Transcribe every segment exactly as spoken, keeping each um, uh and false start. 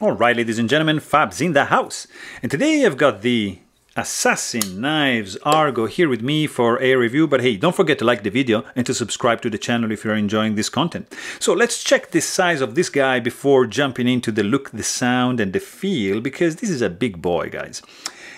Alright, ladies and gentlemen, Fab's in the house, and today I've got the Assassin Knives Argo here with me for a review. But hey, don't forget to like the video and to subscribe to the channel if you're enjoying this content. So let's check the size of this guy before jumping into the look, the sound and the feel, because this is a big boy, guys.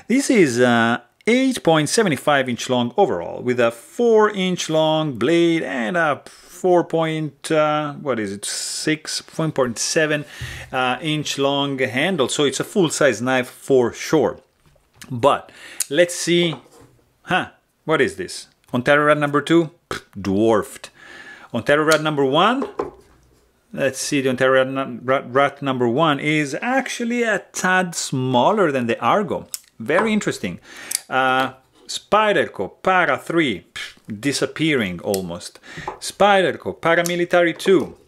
This is uh, eight point seven five inch long overall, with a four inch long blade and a four point, uh, what is it, six, four point seven uh, inch long handle. So it's a full-size knife for sure. But let's see, huh, what is this? Ontario Rat number two, dwarfed. Ontario Rat number one, let's see, the Ontario Rat, Rat, Rat number one is actually a tad smaller than the Argo. Very interesting. Uh, Spyderco Para Three, disappearing almost. Spyderco Paramilitary Two,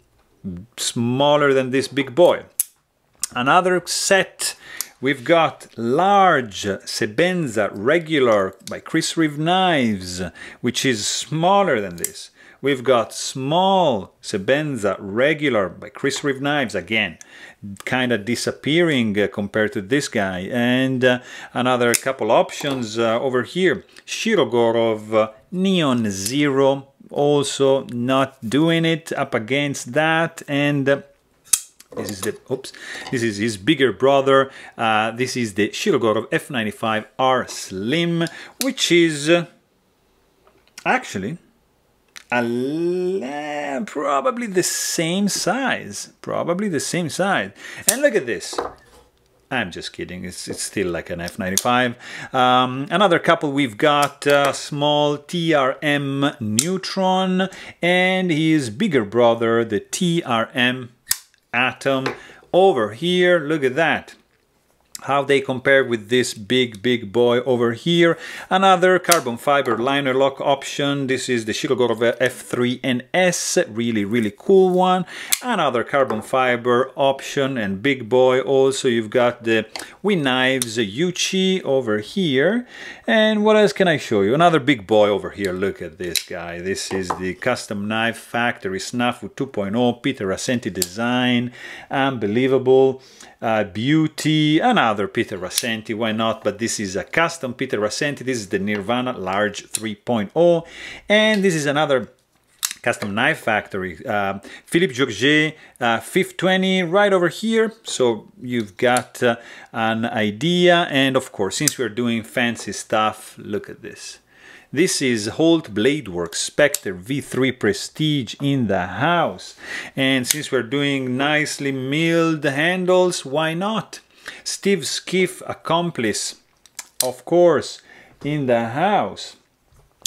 smaller than this big boy. Another set. We've got large Sebenza regular by Chris Reeve Knives, which is smaller than this. We've got small Sebenza regular by Chris Reeve Knives, again, kind of disappearing uh, compared to this guy. And uh, another couple options uh, over here. Shirogorov uh, Neon Zero, also not doing it, up against that. And Uh, This is the oops. This is his bigger brother. Uh, this is the Shirogorov F ninety-five R Slim, which is uh, actually a la probably the same size. Probably the same size. And look at this. I'm just kidding. It's it's still like an F ninety-five. Um, another couple we've got uh, small T R M Neutron and his bigger brother, the T R M Atom over here. Look at that, how they compare with this big big boy over here. Another carbon fiber liner lock option. This is the Shirogorov F three N S, really really cool one. Another carbon fiber option and big boy also. You've got the We Knives Yuchi over here. And what else can I show you? Another big boy over here. Look at this guy. This is the Custom Knife Factory Snafu two point oh, Peter Ascenti design. Unbelievable uh, beauty. Another Another Peter Ascenti, why not? But this is a custom Peter Ascenti. This is the Nirvana large three point oh, and this is another Custom Knife Factory uh, Philippe Jorget uh, five twenty right over here. So you've got uh, an idea. And of course, since we're doing fancy stuff, look at this. This is Holt Bladeworks Spectre V three Prestige in the house. And since we're doing nicely milled handles, why not? Steve Skiff Accomplice, of course, in the house.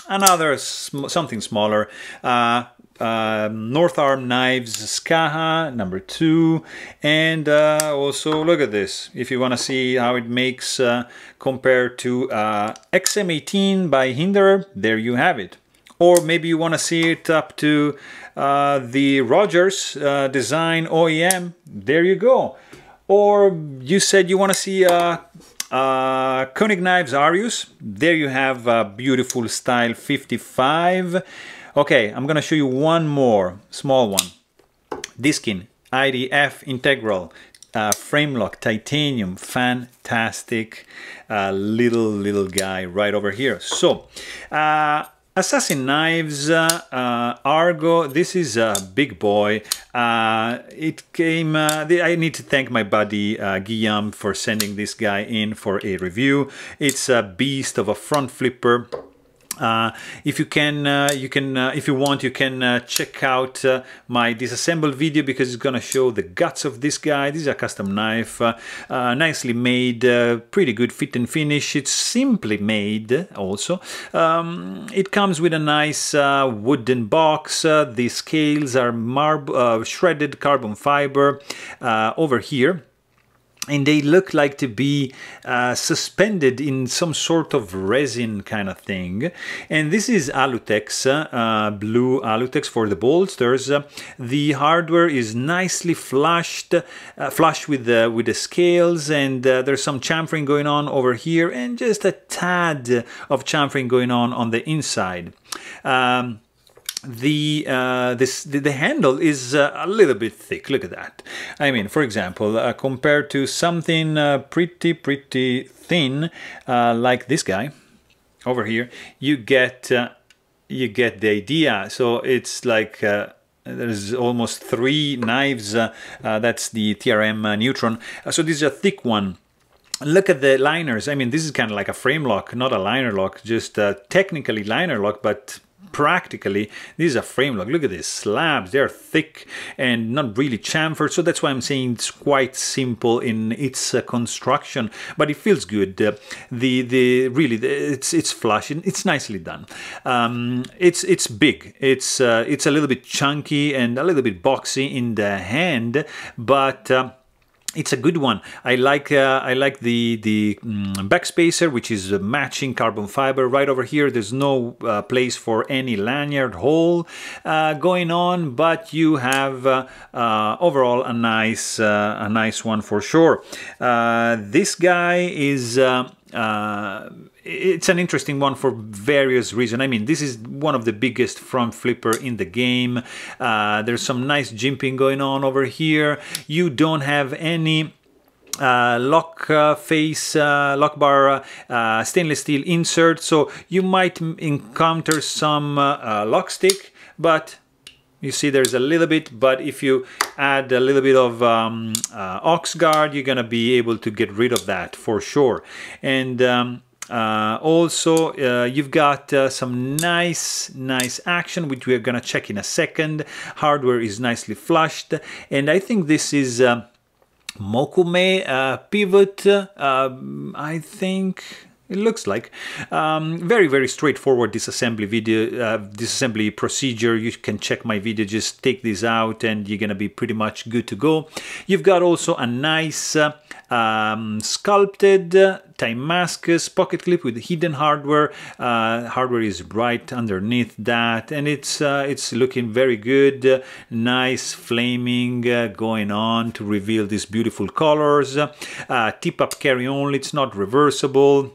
Another, sm something smaller, uh, uh, North Arm Knives Skaha, number two. And uh, also, look at this, if you want to see how it makes uh, compared to uh, X M eighteen by Hinderer, there you have it. Or maybe you want to see it up to uh, the Rogers uh, design O E M, there you go. Or you said you want to see uh, uh, Koenig Knives Arius. There you have a beautiful style fifty-five. Okay, I'm going to show you one more, small one. Diskin, I D F Integral, uh, frame lock, titanium, fantastic uh, little, little guy right over here. So, uh, Assassin Knives, uh, uh, Argo, this is a big boy. Uh, it came, uh, the, I need to thank my buddy uh, Guillaume for sending this guy in for a review. It's a beast of a front flipper. Uh, if you can, uh, you can. Uh, if you want, you can uh, check out uh, my disassembled video, because it's gonna show the guts of this guy. This is a custom knife, uh, uh, nicely made, uh, pretty good fit and finish. It's simply made. Also, um, it comes with a nice uh, wooden box. Uh, the scales are marb uh, shredded carbon fiber uh, over here. And they look like to be uh, suspended in some sort of resin kind of thing. And this is Alutex, uh, blue Alutex for the bolsters. Uh, the hardware is nicely flushed, uh, flush with the, with the scales. And uh, there's some chamfering going on over here. And just a tad of chamfering going on on the inside. Um, the uh, this the, the handle is uh, a little bit thick. Look at that. I mean, for example, uh, compared to something uh, pretty pretty thin uh, like this guy over here, you get uh, you get the idea. So it's like uh, there's almost three knives. Uh, uh, that's the T R M uh, Neutron. Uh, so this is a thick one. Look at the liners. I mean, this is kind of like a frame lock, not a liner lock. Just uh, technically liner lock, but practically this is a frame lock. Look at these slabs, they're thick and not really chamfered, so that's why I'm saying it's quite simple in its uh, construction, but it feels good. Uh, the the really the, it's it's flush and it's nicely done. Um, it's it's big, it's uh, it's a little bit chunky and a little bit boxy in the hand, but uh, it's a good one. I like uh, I like the the um, backspacer, which is uh, matching carbon fiber right over here. There's no uh, place for any lanyard hole uh, going on, but you have uh, uh, overall a nice uh, a nice one for sure. Uh, this guy is. Uh, uh, It's an interesting one for various reasons. I mean, this is one of the biggest front flipper in the game. Uh, there's some nice jimping going on over here. You don't have any uh, lock uh, face, uh, lock bar, uh, stainless steel insert, so you might encounter some uh, uh, lock stick, but you see there's a little bit, but if you add a little bit of um, uh, ox guard, you're gonna be able to get rid of that for sure. And um, Uh, also, uh, you've got uh, some nice, nice action, which we're gonna check in a second. Hardware is nicely flushed, and I think this is uh, Mokume uh, pivot, uh, I think. It looks like um, very, very straightforward disassembly video, uh, disassembly procedure. You can check my video, just take this out and you're gonna be pretty much good to go. You've got also a nice uh, um, sculpted uh, Timemascus pocket clip with hidden hardware. Uh, hardware is right underneath that, and it's uh, it's looking very good. Uh, nice flaming uh, going on to reveal these beautiful colors. Uh, tip-up carry only, it's not reversible,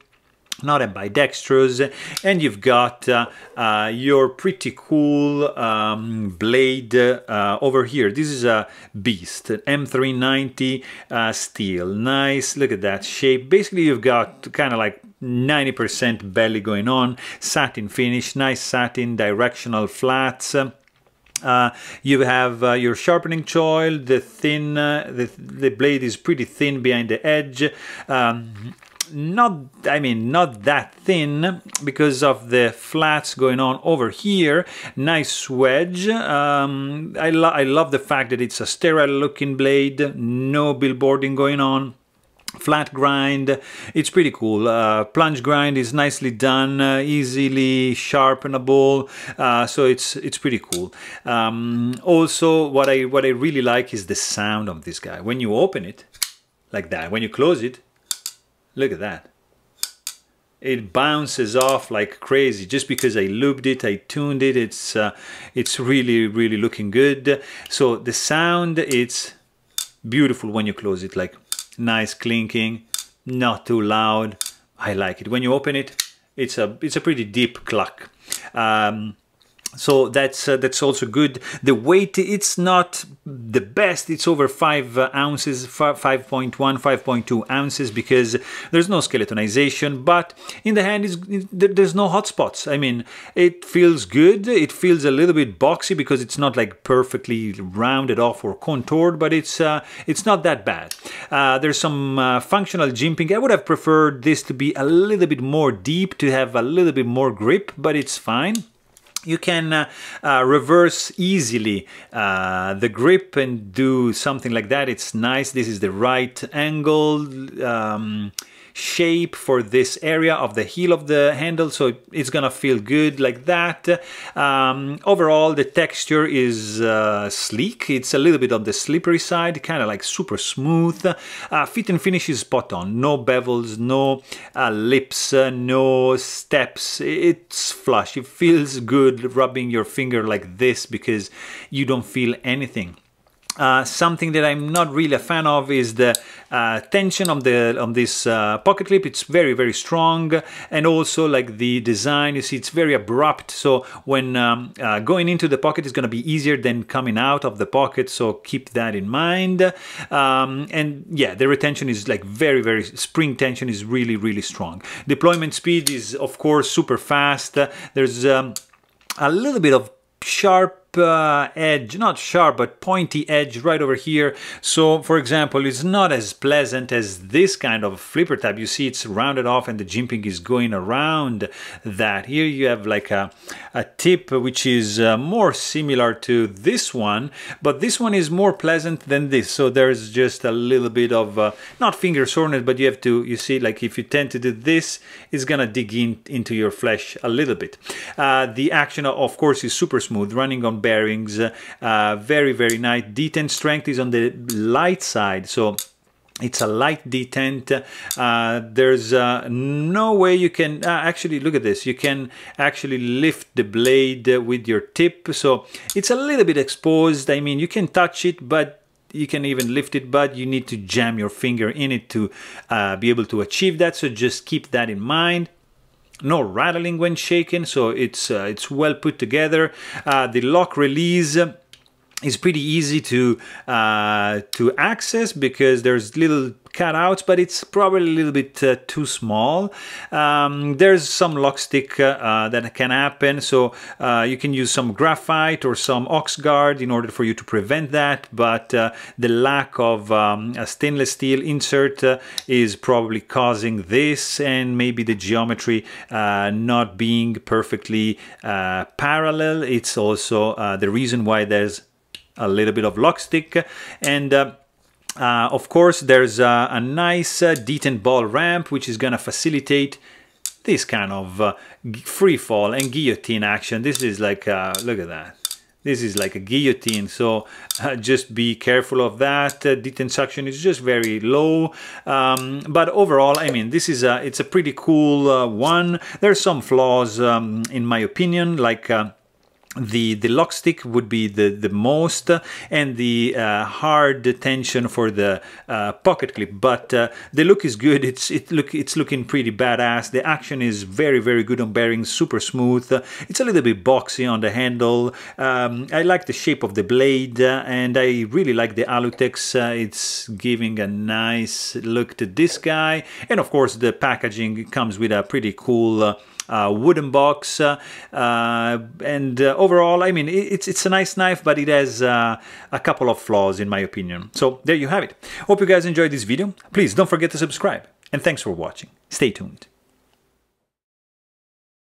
not a bidextrous, and you've got uh, uh, your pretty cool um, blade uh, over here. This is a beast, an M three ninety uh, steel. Nice, look at that shape. Basically, you've got kind of like ninety percent belly going on, satin finish, nice satin directional flats. Uh, you have uh, your sharpening choil. The thin, uh, the, the blade is pretty thin behind the edge. Um, Not, I mean, not that thin because of the flats going on over here. Nice wedge. Um, I, lo I love the fact that it's a sterile looking blade, no billboarding going on. Flat grind, it's pretty cool. Uh, plunge grind is nicely done, uh, easily sharpenable, uh, so it's it's pretty cool. Um, also, what I what I really like is the sound of this guy. When you open it, like that. When you close it. Look at that. It bounces off like crazy. Just because I lubed it, I tuned it, it's uh, it's really, really looking good. So the sound, it's beautiful when you close it, like nice clinking, not too loud. I like it. When you open it, it's a it's a pretty deep cluck. Um, So that's uh, that's also good. The weight, it's not the best. It's over five uh, ounces, five point one, five point two ounces, because there's no skeletonization. But in the hand, is there's no hot spots. I mean, it feels good. It feels a little bit boxy because it's not like perfectly rounded off or contoured, but it's uh, it's not that bad. Uh, there's some uh, functional jimping. I would have preferred this to be a little bit more deep, to have a little bit more grip, but it's fine. You can uh, uh, reverse easily uh, the grip and do something like that. It's nice. This is the right angle um, shape for this area of the heel of the handle, so it's gonna feel good like that. Um, overall, the texture is uh, sleek. It's a little bit on the slippery side, kind of like super smooth. Uh, fit and finish is spot on. No bevels, no uh, lips, uh, no steps. It's flush. It feels good rubbing your finger like this because you don't feel anything. Uh, something that I'm not really a fan of is the uh, tension on the on this uh, pocket clip. It's very very strong, and also like the design, you see it's very abrupt, so when um, uh, going into the pocket is going to be easier than coming out of the pocket, so keep that in mind. Um, and yeah, the retention is like very very spring tension is really really strong. Deployment speed is of course super fast. There's um, a little bit of sharp Uh, edge, not sharp but pointy edge right over here, so for example it's not as pleasant as this kind of flipper tab. You see it's rounded off and the jimping is going around that. Here you have like a, a tip which is uh, more similar to this one, but this one is more pleasant than this, so there's just a little bit of uh, not finger soreness, but you have to, you see like if you tend to do this, it's gonna dig in into your flesh a little bit. Uh, the action of course is super smooth, running on bearings, uh, very very nice. Detent strength is on the light side, so it's a light detent. Uh, there's uh, no way you can uh, actually look at this, you can actually lift the blade with your tip, so it's a little bit exposed. I mean, you can touch it, but you can even lift it, but you need to jam your finger in it to uh, be able to achieve that, so just keep that in mind. No rattling when shaken, so it's uh, it's well put together. Uh, the lock release is pretty easy to uh, to access because there's little cutouts, but it's probably a little bit uh, too small. Um, there's some lock stick uh, that can happen, so uh, you can use some graphite or some ox guard in order for you to prevent that, but uh, the lack of um, a stainless steel insert uh, is probably causing this, and maybe the geometry uh, not being perfectly uh, parallel. It's also uh, the reason why there's a little bit of lock stick. And uh, Uh, of course, there's a, a nice uh, detent ball ramp, which is going to facilitate this kind of uh, free fall and guillotine action. This is like, uh, look at that. This is like a guillotine, so uh, just be careful of that. Uh, detent suction is just very low, um, but overall, I mean, this is a, it's a pretty cool uh, one. There's some flaws, um, in my opinion, like. Uh, The, the lock stick would be the, the most, uh, and the uh, hard tension for the uh, pocket clip, but uh, the look is good. It's, it look, it's looking pretty badass. The action is very, very good on bearings, super smooth. Uh, it's a little bit boxy on the handle. Um, I like the shape of the blade, uh, and I really like the Alutex. Uh, it's giving a nice look to this guy. And of course, the packaging comes with a pretty cool uh, Uh, wooden box, uh, uh, and uh, overall, I mean, it's it's a nice knife, but it has uh, a couple of flaws in my opinion. So there you have it. Hope you guys enjoyed this video. Please don't forget to subscribe, and thanks for watching. Stay tuned.